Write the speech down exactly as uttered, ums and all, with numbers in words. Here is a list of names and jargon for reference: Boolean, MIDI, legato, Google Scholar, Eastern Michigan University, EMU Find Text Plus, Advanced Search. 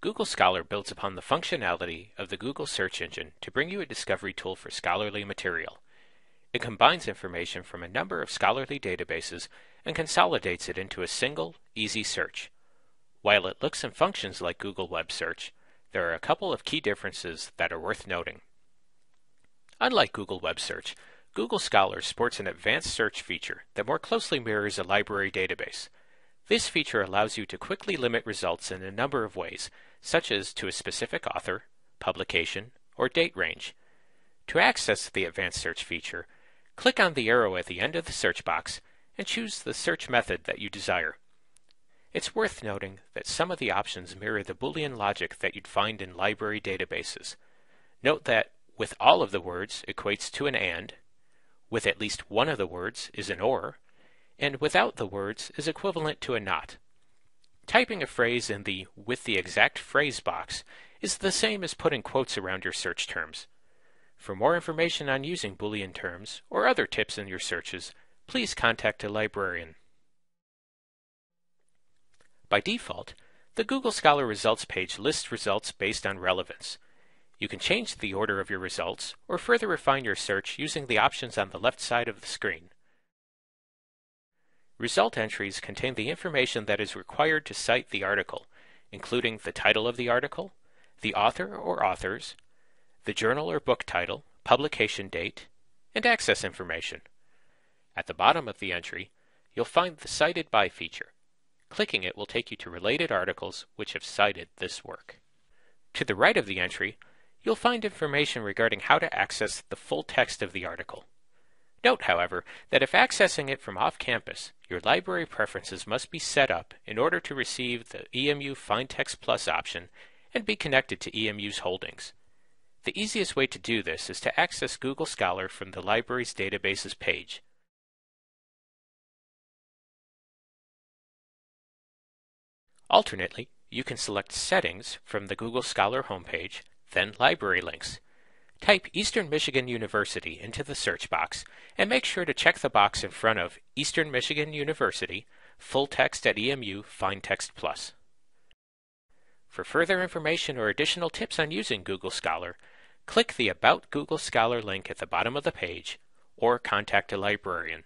Google Scholar builds upon the functionality of the Google search engine to bring you a discovery tool for scholarly material. It combines information from a number of scholarly databases and consolidates it into a single, easy search. While it looks and functions like Google Web Search, there are a couple of key differences that are worth noting. Unlike Google Web Search, Google Scholar sports an advanced search feature that more closely mirrors a library database. This feature allows you to quickly limit results in a number of ways, such as to a specific author, publication, or date range. To access the advanced search feature, click on the arrow at the end of the search box and choose the search method that you desire. It's worth noting that some of the options mirror the Boolean logic that you'd find in library databases. Note that with all of the words equates to an and, with at least one of the words is an or, and without the words is equivalent to a not. Typing a phrase in the with the exact phrase box is the same as putting quotes around your search terms. For more information on using Boolean terms or other tips in your searches, please contact a librarian. By default, the Google Scholar results page lists results based on relevance. You can change the order of your results or further refine your search using the options on the left side of the screen. Result entries contain the information that is required to cite the article, including the title of the article, the author or authors, the journal or book title, publication date, and access information. At the bottom of the entry, you'll find the Cited By feature. Clicking it will take you to related articles which have cited this work. To the right of the entry, you'll find information regarding how to access the full text of the article. Note, however, that if accessing it from off-campus, your library preferences must be set up in order to receive the E M U Find Text Plus option and be connected to E M U's holdings. The easiest way to do this is to access Google Scholar from the library's databases page. Alternately, you can select Settings from the Google Scholar homepage, then Library Links. Type Eastern Michigan University into the search box and make sure to check the box in front of Eastern Michigan University, full text at E M U Find Text Plus. For further information or additional tips on using Google Scholar, click the About Google Scholar link at the bottom of the page or contact a librarian.